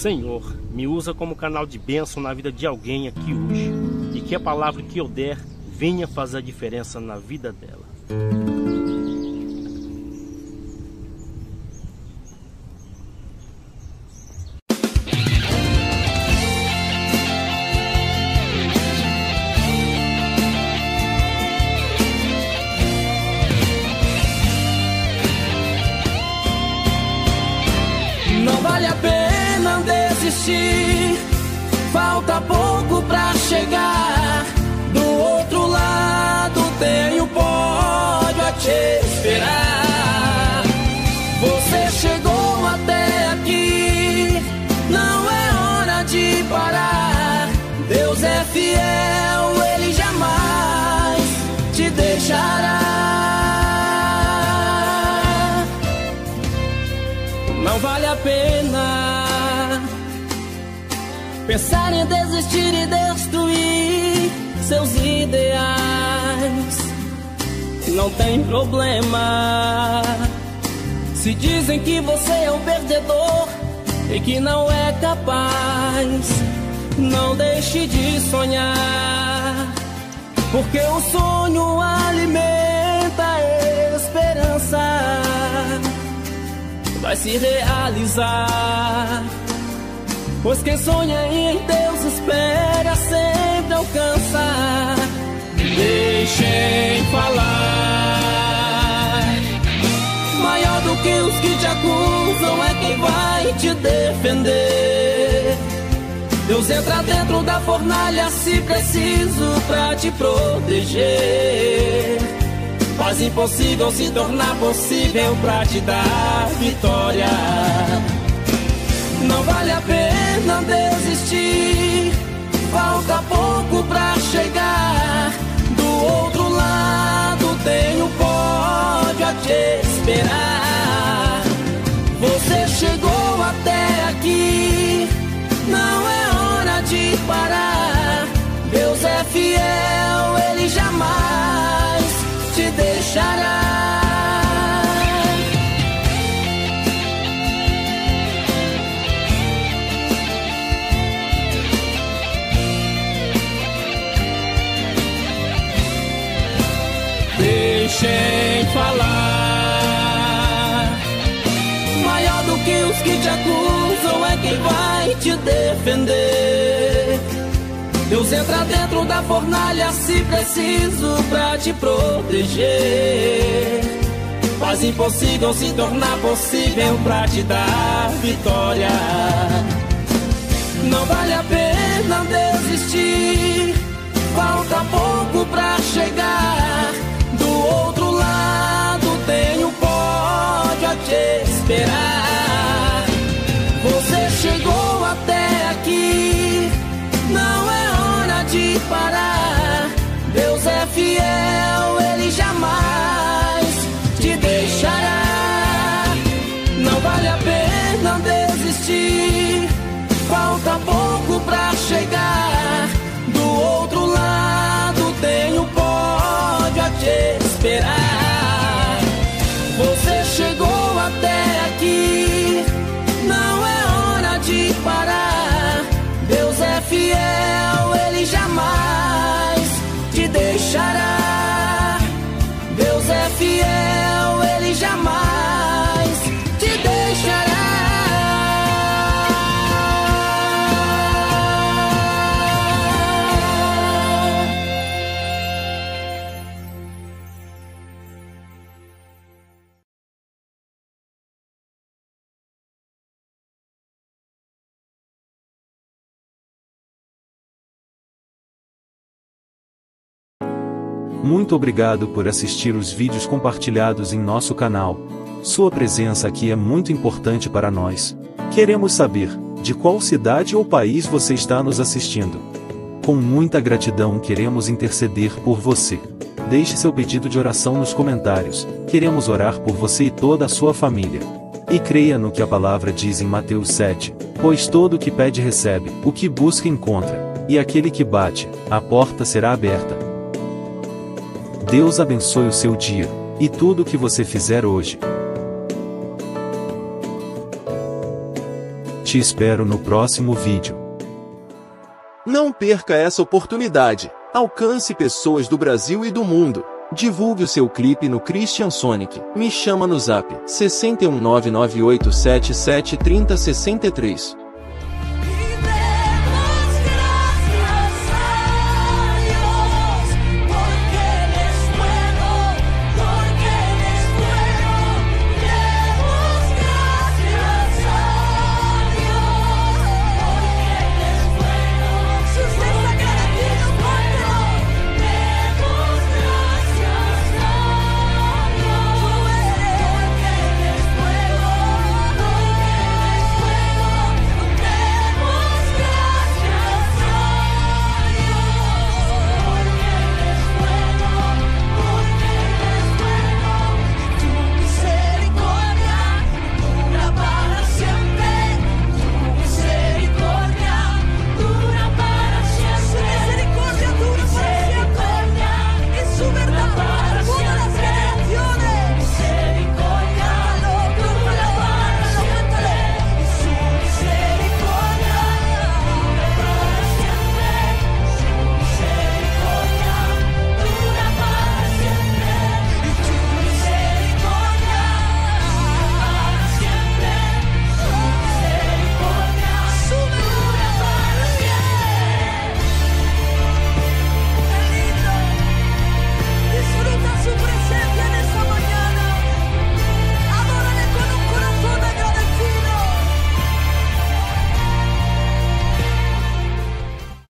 Senhor, me usa como canal de bênção na vida de alguém aqui hoje. E que a palavra que eu der venha fazer a diferença na vida dela. Não vale a pena desistir, falta pouco pra chegar. Do outro lado tem o pódio a te esperar. Você chegou até aqui, não é hora de parar. Deus é fiel, Ele jamais te deixará. Não vale a pena pensar em desistir e destruir seus ideais. Não tem problema se dizem que você é um perdedor e que não é capaz. Não deixe de sonhar, porque o sonho alimenta a esperança. Vai se realizar, pois quem sonha em Deus espera sempre alcançar. Deixem falar, maior do que os que te acusam é quem vai te defender. Deus entra dentro da fornalha se preciso pra te proteger. Faz impossível se tornar possível pra te dar vitória. Não vale a pena desistir, falta pouco pra chegar. Do outro lado tem o pódio a te esperar. Você chegou até aqui, não é hora de parar. Deus é fiel, Ele jamais te deixará. Deixem falar, maior do que os que te acusam é quem vai te defender. Deus entra dentro da fornalha se preciso pra te proteger. Faz impossível se tornar possível pra te dar vitória. Não vale a pena desistir, falta pouco pra chegar. Do outro lado tem o pódio a te esperar. Você chegou até aqui, não é de parar. Deus é fiel, Ele jamais te deixará. Não vale a pena desistir, falta pouco pra chegar. Do outro lado tem o pódio a te esperar. Você chegou até aqui, não é hora de parar. Deus é fiel, Ele jamais te deixará. Deus é fiel, Ele jamais te deixará. Muito obrigado por assistir os vídeos compartilhados em nosso canal. Sua presença aqui é muito importante para nós. Queremos saber de qual cidade ou país você está nos assistindo. Com muita gratidão queremos interceder por você. Deixe seu pedido de oração nos comentários. Queremos orar por você e toda a sua família. E creia no que a palavra diz em Mateus 7, pois todo o que pede recebe, o que busca encontra, e aquele que bate, a porta será aberta. Deus abençoe o seu dia e tudo o que você fizer hoje. Te espero no próximo vídeo. Não perca essa oportunidade. Alcance pessoas do Brasil e do mundo. Divulgue o seu clipe no Christian Sonic. Me chama no Zap 61998773063.